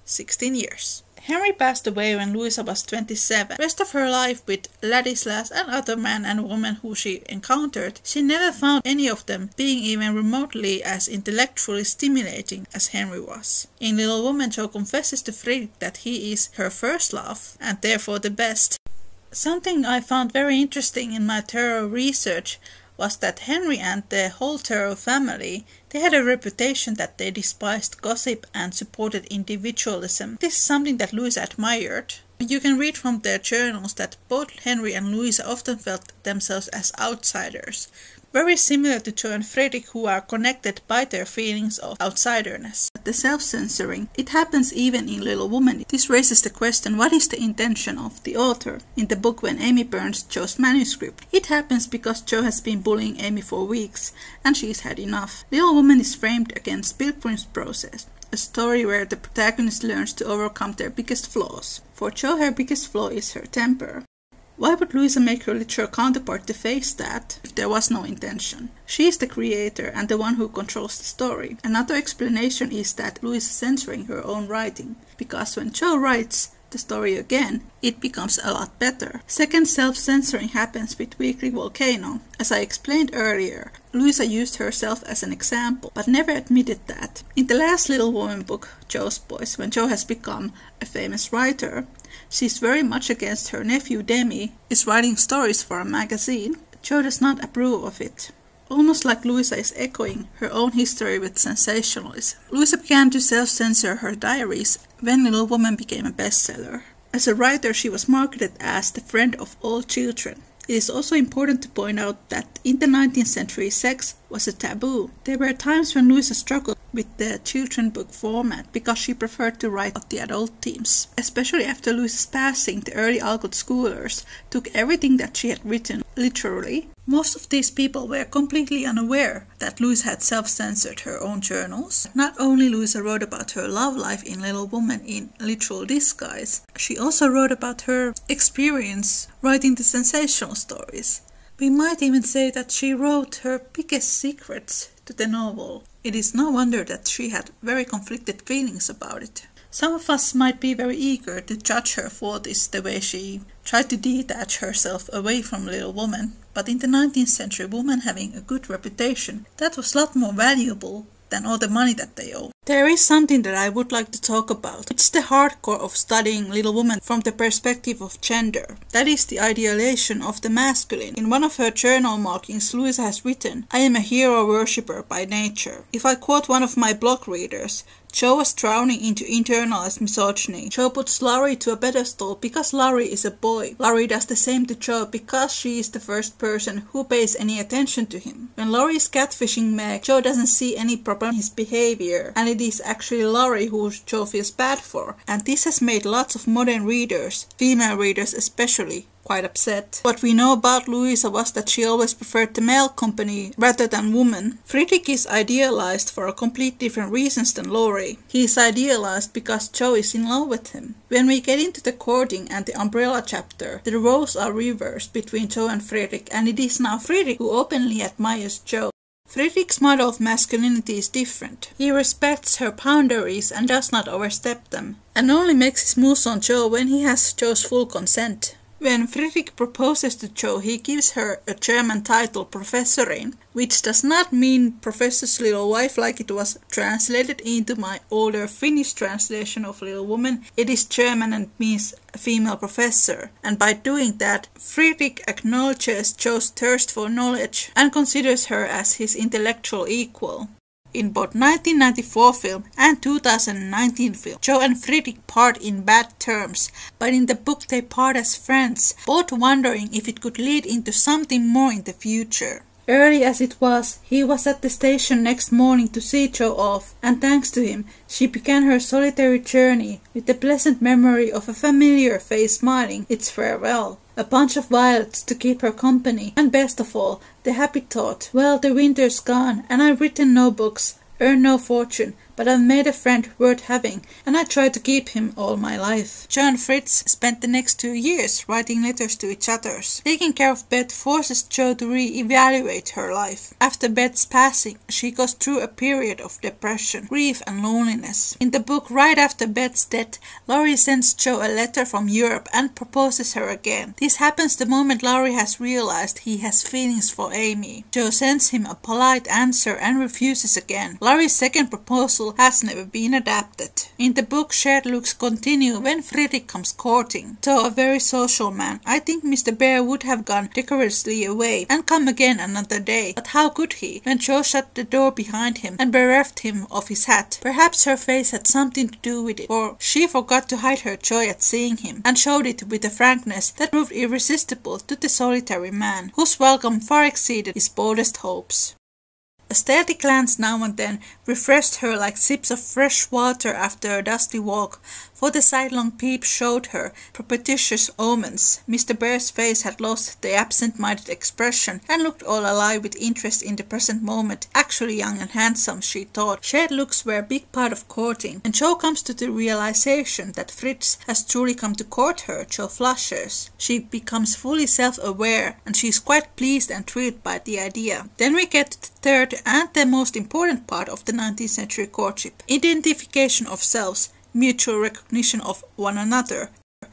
sixteen years. Henry passed away when Louisa was twenty-seven. The rest of her life with Ladislas and other men and women who she encountered, she never found any of them being even remotely as intellectually stimulating as Henry was. In Little Women, Joe confesses to Friedrich that he is her first love and therefore the best. Something I found very interesting in my thorough research was that Henry and the whole Thoreau family, they had a reputation that they despised gossip and supported individualism. This is something that Louisa admired. You can read from their journals that both Henry and Louisa often felt themselves as outsiders, very similar to Joe and Friedrich, who are connected by their feelings of outsiderness. The self-censoring, it happens even in Little Women. This raises the question, what is the intention of the author? In the book when Amy burns Joe's manuscript, it happens because Joe has been bullying Amy for weeks and she's had enough. Little Women is framed against Pilgrim's Process, a story where the protagonist learns to overcome their biggest flaws. For Joe, her biggest flaw is her temper. Why would Louisa make her literal counterpart to face that if there was no intention? She is the creator and the one who controls the story. Another explanation is that Louisa is censoring her own writing, because when Joe writes the story again, it becomes a lot better. Second self-censoring happens with Weekly Volcano. As I explained earlier, Louisa used herself as an example, but never admitted that. In the last Little Woman book, Joe's Boys, when Joe has become a famous writer, she's very much against her nephew Demi is writing stories for a magazine. Joe does not approve of it. Almost like Louisa is echoing her own history with sensationalism. Louisa began to self-censor her diaries when Little Woman became a bestseller. As a writer, she was marketed as the friend of all children. It is also important to point out that in the nineteenth century, sex was a taboo. There were times when Louisa struggled with the children book format because she preferred to write of the adult themes. Especially after Louisa's passing, the early Alcott schoolers took everything that she had written literally. Most of these people were completely unaware that Louisa had self-censored her own journals. Not only Louisa wrote about her love life in Little Women in literal disguise, she also wrote about her experience writing the sensational stories. We might even say that she wrote her biggest secrets to the novel. It is no wonder that she had very conflicted feelings about it. Some of us might be very eager to judge her for this, the way she tried to detach herself away from Little Woman. But in the nineteenth century, women having a good reputation, that was a lot more valuable than all the money that they owe. There is something that I would like to talk about. It's the hardcore of studying Little Women from the perspective of gender. That is the idealization of the masculine. In one of her journal markings, Louisa has written, "I am a hero worshipper by nature." If I quote one of my blog readers, Joe was drowning into internalized misogyny. Joe puts Laurie to a pedestal because Laurie is a boy. Laurie does the same to Joe because she is the first person who pays any attention to him. When Laurie is catfishing Meg, Joe doesn't see any problem in his behavior, and it is actually Laurie who Joe feels bad for. And this has made lots of modern readers, female readers especially, quite upset. What we know about Louisa was that she always preferred the male company rather than woman. Friedrich is idealized for complete different reasons than Laurie. He is idealized because Joe is in love with him. When we get into the courting and the umbrella chapter, the roles are reversed between Joe and Friedrich, and it is now Friedrich who openly admires Joe. Friedrich's model of masculinity is different. He respects her boundaries and does not overstep them, and only makes his moves on Joe when he has Joe's full consent. When Friedrich proposes to Joe, he gives her a German title, Professorin, which does not mean Professor's Little Wife like it was translated into my older Finnish translation of Little Woman. It is German and means female professor, and by doing that, Friedrich acknowledges Joe's thirst for knowledge and considers her as his intellectual equal. In both nineteen ninety-four film and two thousand nineteen film, Joe and Friedrich part in bad terms, but in the book they part as friends, both wondering if it could lead into something more in the future. Early as it was, he was at the station next morning to see Joe off, and thanks to him, she began her solitary journey with the pleasant memory of a familiar face smiling its farewell, a bunch of violets to keep her company, and best of all, the happy thought, well, the winter's gone, and I've written no books, earned no fortune, but I've made a friend worth having, and I tried to keep him all my life. Joe and Fritz spent the next two years writing letters to each other. Taking care of Beth forces Joe to re-evaluate her life. After Beth's passing, she goes through a period of depression, grief and loneliness. In the book right after Beth's death, Laurie sends Joe a letter from Europe and proposes her again. This happens the moment Laurie has realized he has feelings for Amy. Joe sends him a polite answer and refuses again. Laurie's second proposal has never been adapted. In the book, shared looks continue when Friedrich comes courting. Though a very social man, I think Mister Bhaer would have gone decorously away and come again another day. But how could he, when Joe shut the door behind him and bereft him of his hat? Perhaps her face had something to do with it, for she forgot to hide her joy at seeing him, and showed it with a frankness that proved irresistible to the solitary man, whose welcome far exceeded his boldest hopes. A steady glance now and then refreshed her like sips of fresh water after a dusty walk, for the sidelong peep showed her propitious omens. Mister Bhaer's face had lost the absent-minded expression and looked all alive with interest in the present moment. Actually young and handsome, she thought. Shared looks were a big part of courting, and Joe comes to the realization that Fritz has truly come to court her. Joe flushes. She becomes fully self-aware, and she is quite pleased and thrilled by the idea. Then we get to the third and the most important part of the nineteenth century courtship: identification of selves, mutual recognition of one another,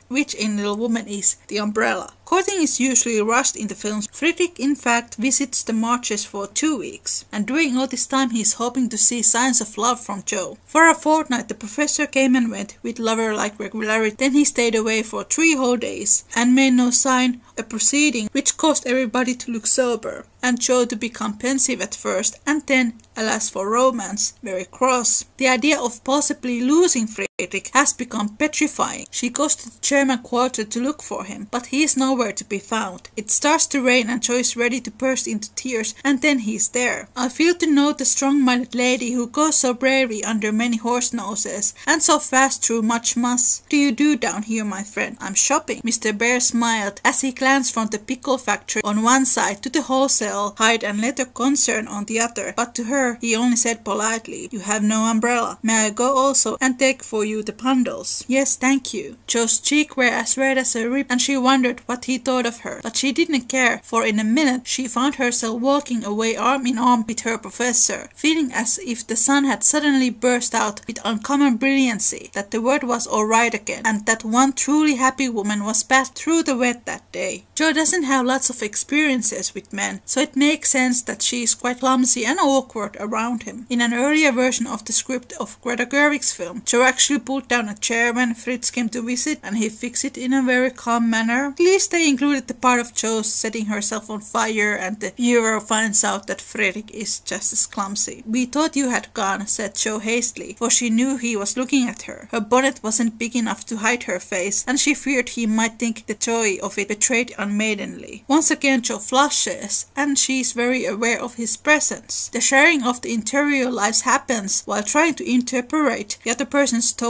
which in Little Women is the umbrella. Courting is usually rushed in the films. Friedrich, in fact, visits the Marches for two weeks, and during all this time he is hoping to see signs of love from Joe. For a fortnight the professor came and went with lover-like regularity, then he stayed away for three whole days, and made no sign, a proceeding which caused everybody to look sober, and Joe to become pensive at first, and then, alas for romance, very cross. The idea of possibly losing Friedrich has become petrifying. She goes to the German quarter to look for him, but he is nowhere to be found. It starts to rain and Joe is ready to burst into tears, and then he is there. I feel to note the strong-minded lady who goes so bravely under many horse noses and so fast through much muss. What do you do down here, my friend? I'm shopping. Mister Bhaer smiled as he glanced from the pickle factory on one side to the wholesale hide and leather concern on the other, but to her he only said politely, "You have no umbrella. May I go also and take for you you the bundles?" "Yes, thank you." Joe's cheeks were as red as a rib, and she wondered what he thought of her, but she didn't care, for in a minute she found herself walking away arm in arm with her professor, feeling as if the sun had suddenly burst out with uncommon brilliancy, that the world was all right again, and that one truly happy woman was bathed through the wet that day. Joe doesn't have lots of experiences with men, so it makes sense that she is quite clumsy and awkward around him. In an earlier version of the script of Greta Gerwig's film, Joe actually pulled down a chair when Fritz came to visit, and he fixed it in a very calm manner. At least they included the part of Joe setting herself on fire, and the viewer finds out that Friedrich is just as clumsy. "We thought you had gone," said Joe hastily, for she knew he was looking at her. Her bonnet wasn't big enough to hide her face, and she feared he might think the joy of it betrayed unmaidenly. Once again Joe flushes, and she is very aware of his presence. The sharing of the interior lives happens while trying to interpret the other person's tone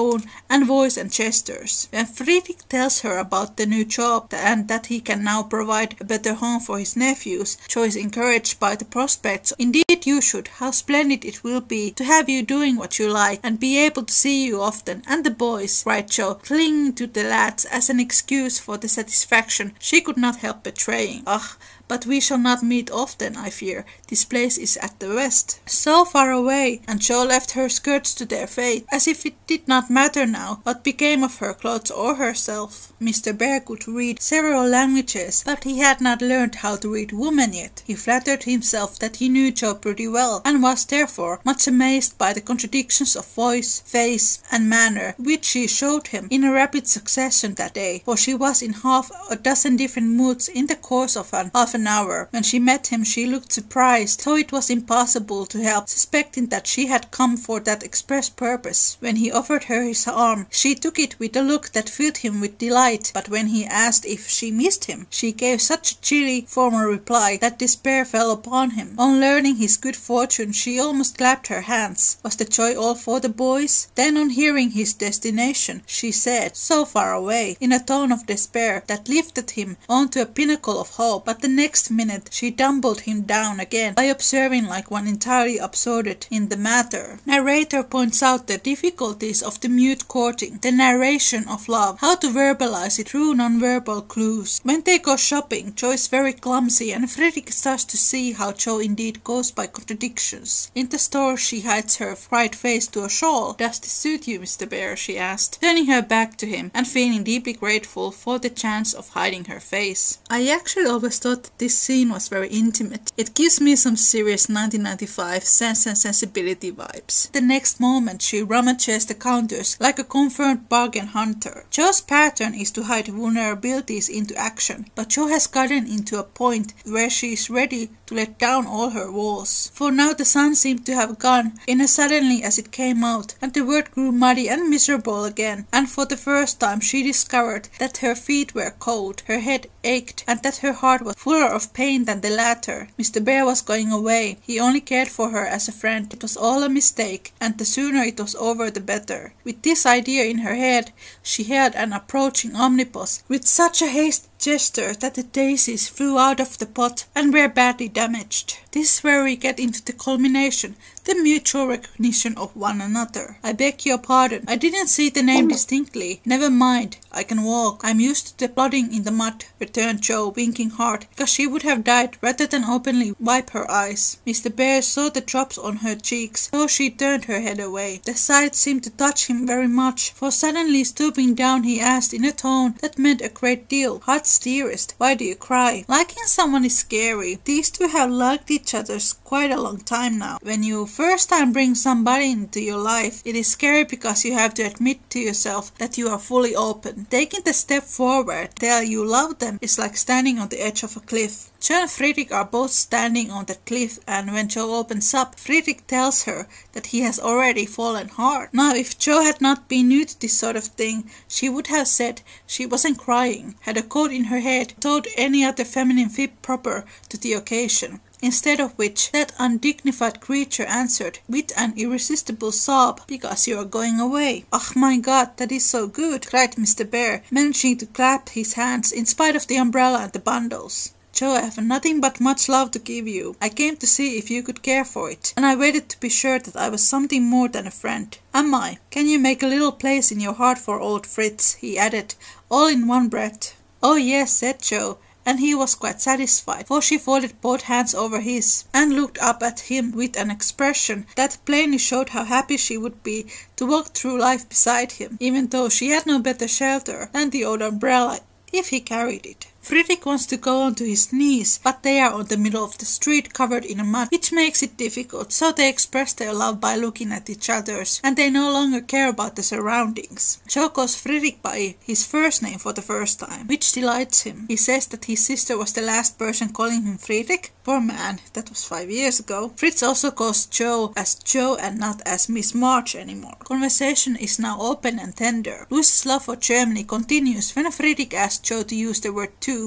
and voice and gestures. When Friedrich tells her about the new job and that that he can now provide a better home for his nephews, Joy is encouraged by the prospects. Indeed you should. How splendid it will be to have you doing what you like, and be able to see you often. And the boys, cried Jo, clinging to the lads as an excuse for the satisfaction she could not help betraying. Ah, but we shall not meet often, I fear. This place is at the west. So far away, and Jo left her skirts to their fate, as if it did not matter now what became of her clothes or herself. Mister Bhaer could read several languages, but he had not learned how to read woman yet. He flattered himself that he knew Jo pretty well, and was therefore much amazed by the contradictions of voice, face, and manner which she showed him in a rapid succession that day, for she was in half a dozen different moods in the course of an half an hour. When she met him she looked surprised, though it was impossible to help suspecting that she had come for that express purpose. When he offered her his arm, she took it with a look that filled him with delight, but when he asked if she missed him, she gave such a chilly, formal reply that despair fell upon him. On learning his good fortune she almost clapped her hands. Was the joy all for the boys? Then on hearing his destination, she said, so far away, in a tone of despair that lifted him on to a pinnacle of hope, but the next minute she tumbled him down again by observing, like one entirely absorbed in the matter. Narrator points out the difficulties of the mute courting, the narration of love, how to verbalize it through non-verbal clues. When they go shopping, Jo is very clumsy, and Friedrich starts to see how Jo indeed goes by contradictions. In the store she hides her fried face to a shawl. Does this suit you, Mister Bhaer? She asked, turning her back to him and feeling deeply grateful for the chance of hiding her face. I actually always thought that this scene was very intimate. It gives me some serious nineteen ninety-five Sense and Sensibility vibes. The next moment she rummages the counters like a confirmed bargain hunter. Jo's pattern is to hide vulnerabilities into action, but Jo has gotten into a point where she is ready to let down all her walls. For now the sun seemed to have gone in as suddenly as it came out, and the world grew muddy and miserable again, and for the first time she discovered that her feet were cold, her head ached, and that her heart was fuller of pain than the latter. Mister Bhaer was going away. He only cared for her as a friend. It was all a mistake, and the sooner it was over the better. With this idea in her head, she hailed an approaching omnibus with such a hasty gesture that the daisies flew out of the pot and were badly damaged. This is where we get into the culmination, the mutual recognition of one another. I beg your pardon, I didn't see the name distinctly. Never mind, I can walk. I'm used to the plodding in the mud, returned Jo, winking hard, because she would have died rather than openly wipe her eyes. Mister Bhaer saw the drops on her cheeks, so she turned her head away. The sight seemed to touch him very much, for suddenly stooping down he asked in a tone that meant a great deal, "Heart's dearest, why do you cry?" Liking someone is scary. These two have liked each other's quite a long time now. When you first time bring somebody into your life, it is scary because you have to admit to yourself that you are fully open. Taking the step forward, tell you love them, is like standing on the edge of a cliff. Jo and Friedrich are both standing on the cliff, and when Jo opens up, Friedrich tells her that he has already fallen hard. Now, if Jo had not been new to this sort of thing, she would have said she wasn't crying, had a cold in her head, told any other feminine fib proper to the occasion. Instead of which, that undignified creature answered with an irresistible sob, "Because you are going away." "Ah, my God, that is so good," cried Mister Bhaer, managing to clap his hands in spite of the umbrella and the bundles. "Jo, I have nothing but much love to give you. I came to see if you could care for it, and I waited to be sure that I was something more than a friend. Am I? Can you make a little place in your heart for old Fritz?" he added, all in one breath. "Oh yes," said Jo, and he was quite satisfied, for she folded both hands over his, and looked up at him with an expression that plainly showed how happy she would be to walk through life beside him, even though she had no better shelter than the old umbrella, if he carried it. Friedrich wants to go on to his knees, but they are on the middle of the street covered in mud, which makes it difficult, so they express their love by looking at each other's, and they no longer care about the surroundings. Jo calls Friedrich by his first name for the first time, which delights him. He says that his sister was the last person calling him Friedrich. Poor man, that was five years ago. Fritz also calls Jo as Jo and not as Miss March anymore. Conversation is now open and tender. Louisa's love for Germany continues when Friedrich asks Jo to use the word too,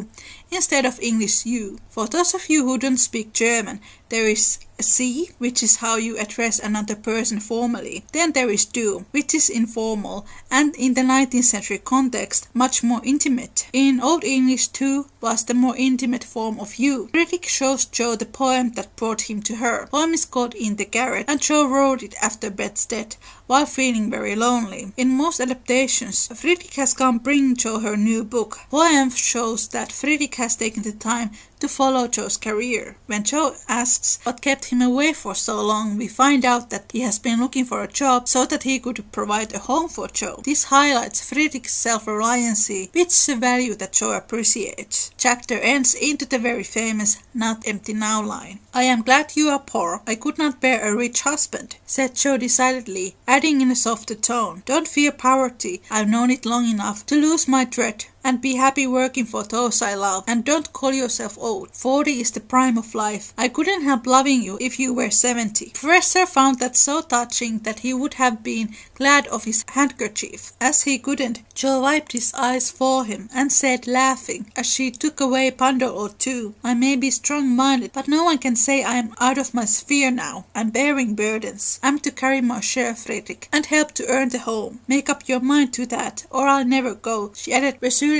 instead of English you. For those of you who don't speak German, there is Sie, which is how you address another person formally. Then there is Du, which is informal, and in the nineteenth century context, much more intimate. In Old English, Tu was the more intimate form of you. Friedrich shows Joe the poem that brought him to her. The poem is called In the Garret, and Joe wrote it after Bet's death, while feeling very lonely. In most adaptations, Friedrich has come bring Joe her new book. The poem shows that Friedrich has taken the time to follow Joe's career. When Joe asks what kept him away for so long, we find out that he has been looking for a job so that he could provide a home for Joe. This highlights Friedrich's self-reliance, which is a value that Joe appreciates. Chapter ends into the very famous Not Empty Now line. I am glad you are poor. I could not bear a rich husband, said Joe decidedly, adding in a softer tone, don't fear poverty. I've known it long enough to lose my dread and be happy working for those I love, and don't call yourself old. Forty is the prime of life. I couldn't help loving you if you were seventy. Professor found that so touching that he would have been glad of his handkerchief. As he couldn't, Joe wiped his eyes for him and said, laughing, as she took away a bundle or two, I may be strong-minded, but no one can say I am out of my sphere now. I'm bearing burdens. I'm to carry my share, Friedrich, and help to earn the home. Make up your mind to that, or I'll never go, she added resolutely,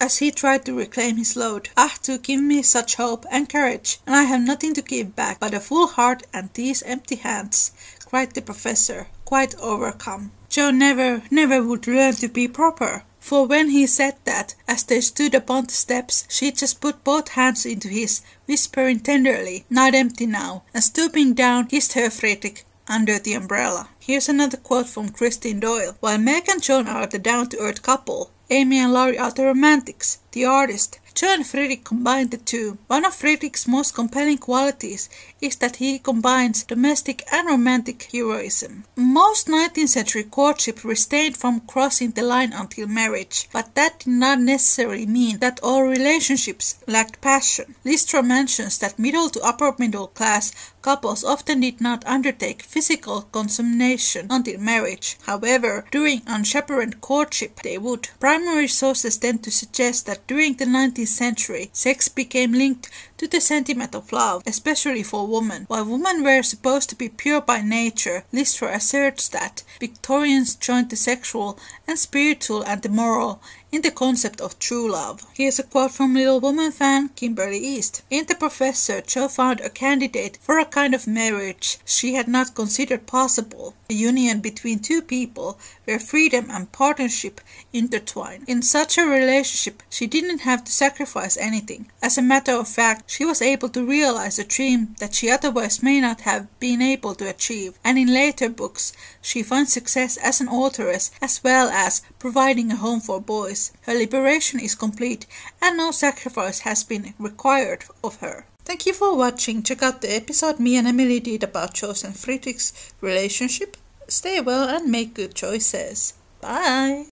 as he tried to reclaim his load. Ah, to give me such hope and courage, and I have nothing to give back but a full heart and these empty hands, cried the professor, quite overcome. Joe never, never would learn to be proper, for when he said that, as they stood upon the steps, she just put both hands into his, whispering tenderly, not empty now, and stooping down, kissed her Friedrich under the umbrella. Here's another quote from Christine Doyle. While Meg and John are the down-to-earth couple, Amy and Laurie are the romantics, the artist. Joe and Friedrich combine the two. One of Friedrich's most compelling qualities is that he combines domestic and romantic heroism. Most nineteenth century courtship restrained from crossing the line until marriage, but that did not necessarily mean that all relationships lacked passion. Listro mentions that middle to upper middle class couples often did not undertake physical consummation until marriage. However, during unchaperoned courtship they would. Primary sources tend to suggest that during the nineteenth century, sex became linked to the sentiment of love, especially for women. While women were supposed to be pure by nature, Listro asserts that Victorians joined the sexual and spiritual and the moral in the concept of true love. Here's a quote from Little Women fan Kimberly East. In the professor, Joe found a candidate for a kind of marriage she had not considered possible, a union between two people where freedom and partnership intertwine. In such a relationship, she didn't have to sacrifice anything. As a matter of fact, she was able to realize a dream that she otherwise may not have been able to achieve, and in later books, she finds success as an authoress as well as providing a home for boys. Her liberation is complete and no sacrifice has been required of her. Thank you for watching. Check out the episode me and Emily did about Joe's and Friedrich's relationship. Stay well and make good choices. Bye!